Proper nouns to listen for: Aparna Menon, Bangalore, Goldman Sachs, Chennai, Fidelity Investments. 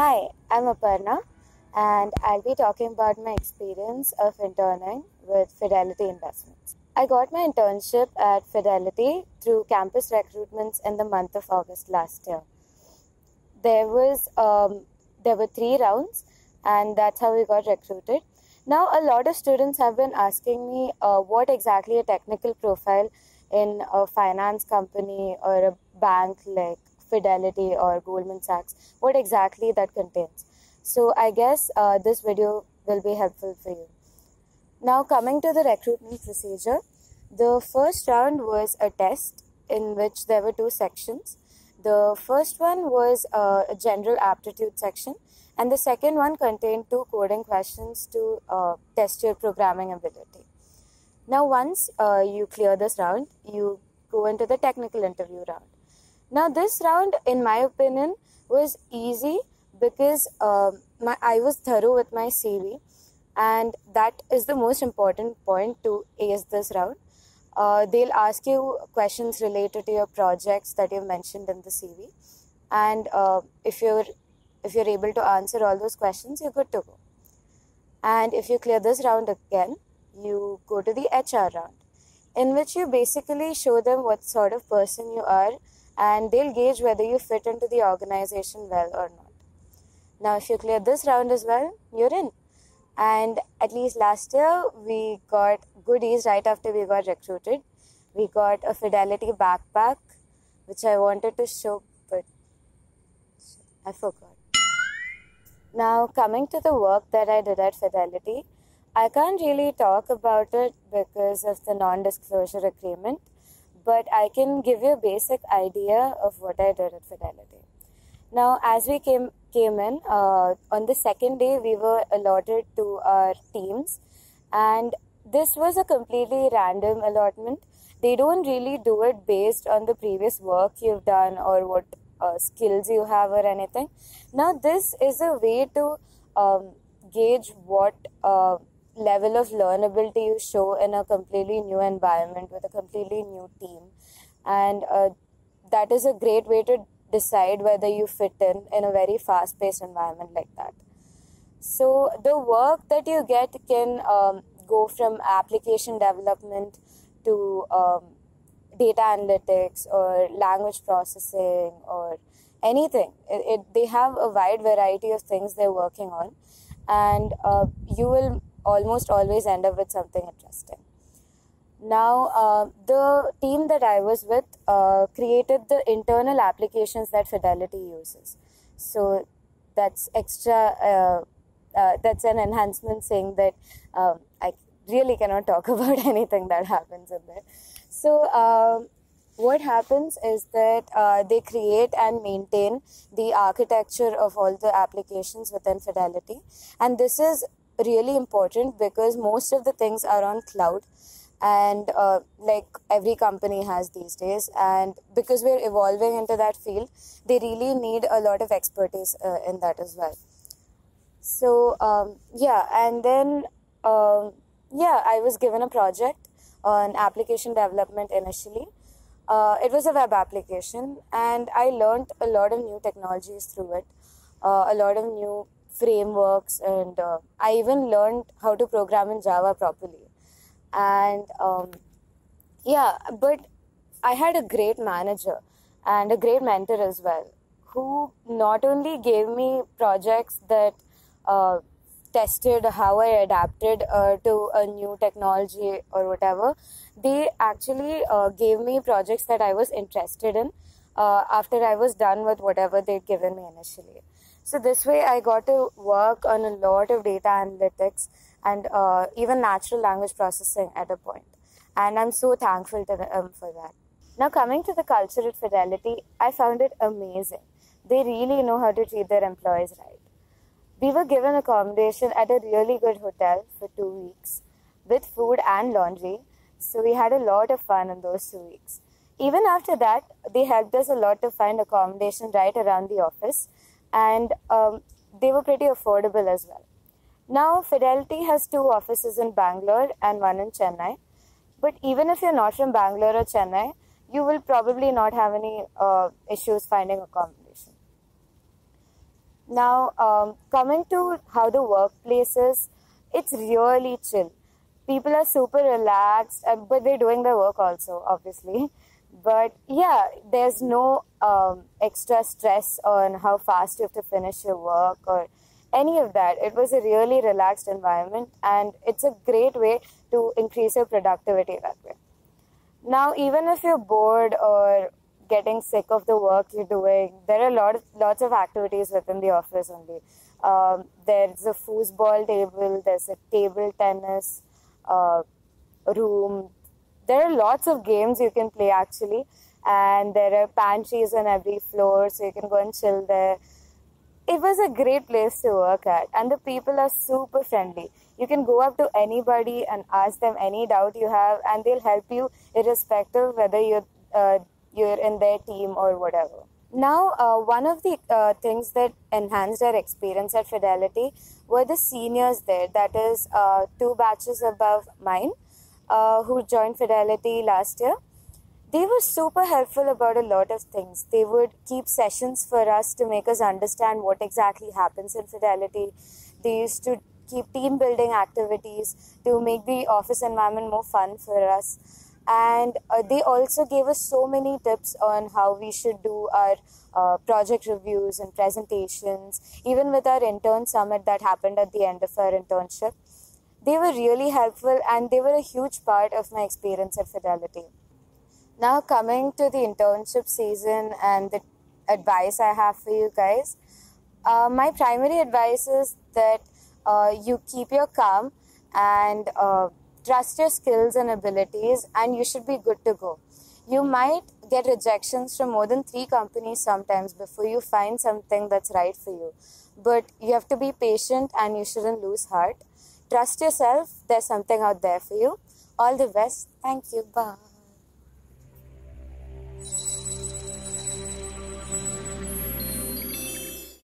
Hi, I'm Aparna and I'll be talking about my experience of interning with Fidelity Investments. I got my internship at Fidelity through campus recruitments in the month of August last year. There were 3 rounds and that's how we got recruited. Now a lot of students have been asking me what exactly a technical profile in a finance company or a bank like Fidelity or Goldman Sachs, what exactly that contains. So I guess this video will be helpful for you. Now coming to the recruitment procedure, the first round was a test in which there were 2 sections. The first one was a general aptitude section and the second one contained 2 coding questions to test your programming ability. Now once you clear this round, you go into the technical interview round. Now this round, in my opinion, was easy because I was thorough with my CV, and that is the most important point to ace this round. They'll ask you questions related to your projects that you've mentioned in the CV, and if you're able to answer all those questions, you're good to go. And if you clear this round again, you go to the HR round, in which you basically show them what sort of person you are, and they'll gauge whether you fit into the organization well or not. Now, if you clear this round as well, you're in. And at least last year, we got goodies right after we got recruited. We got a Fidelity backpack, which I wanted to show, but I forgot. Now, coming to the work that I did at Fidelity, I can't really talk about it because of the non-disclosure agreement, but I can give you a basic idea of what I did at Fidelity. Now, as we came in, on the second day, we were allotted to our teams. And this was a completely random allotment. They don't really do it based on the previous work you've done or what skills you have or anything. Now, this is a way to gauge what level of learnability you show in a completely new environment with a completely new team, and that is a great way to decide whether you fit in a very fast-paced environment like that. So the work that you get can go from application development to data analytics or language processing or anything. They have a wide variety of things they're working on, and you will almost always end up with something interesting. Now, the team that I was with created the internal applications that Fidelity uses. So that's that's an enhancement saying that I really cannot talk about anything that happens in there. So what happens is that they create and maintain the architecture of all the applications within Fidelity. And this is really important because most of the things are on cloud, and like every company has these days, and because we're evolving into that field, they really need a lot of expertise in that as well. So yeah, and then yeah, I was given a project on application development initially. It was a web application, and I learned a lot of new technologies through it, a lot of new frameworks, and I even learned how to program in Java properly. And yeah, but I had a great manager and a great mentor as well, who not only gave me projects that tested how I adapted to a new technology or whatever, they actually gave me projects that I was interested in after I was done with whatever they'd given me initially. So this way I got to work on a lot of data analytics and even natural language processing at a point. And I'm so thankful to them for that. Now coming to the culture at Fidelity, I found it amazing. They really know how to treat their employees right. We were given accommodation at a really good hotel for 2 weeks with food and laundry. So we had a lot of fun in those 2 weeks. Even after that, they helped us a lot to find accommodation right around the office. And they were pretty affordable as well. Now, Fidelity has 2 offices in Bangalore and 1 in Chennai. But even if you're not from Bangalore or Chennai, you will probably not have any issues finding accommodation. Now, coming to how the workplace is, it's really chill. People are super relaxed, but they're doing their work also, obviously. But yeah, there's no extra stress on how fast you have to finish your work or any of that. It was a really relaxed environment, and it's a great way to increase your productivity that way. Now, even if you're bored or getting sick of the work you're doing, there are lots of activities within the office only. There's a foosball table, there's a table tennis room. There are lots of games you can play actually, and there are pantries on every floor, so you can go and chill there. It was a great place to work at, and the people are super friendly. You can go up to anybody and ask them any doubt you have, and they'll help you irrespective of whether you're in their team or whatever. Now, one of the things that enhanced our experience at Fidelity were the seniors there, that is two batches above mine, who joined Fidelity last year. They were super helpful about a lot of things. They would keep sessions for us to make us understand what exactly happens in Fidelity. They used to keep team building activities to make the office environment more fun for us. And they also gave us so many tips on how we should do our project reviews and presentations, even with our intern summit that happened at the end of our internship. They were really helpful, and they were a huge part of my experience at Fidelity. Now, coming to the internship season and the advice I have for you guys, my primary advice is that you keep your calm and trust your skills and abilities, and you should be good to go. You might get rejections from more than 3 companies sometimes before you find something that's right for you. But you have to be patient, and you shouldn't lose heart. Trust yourself. There's something out there for you. All the best. Thank you. Bye.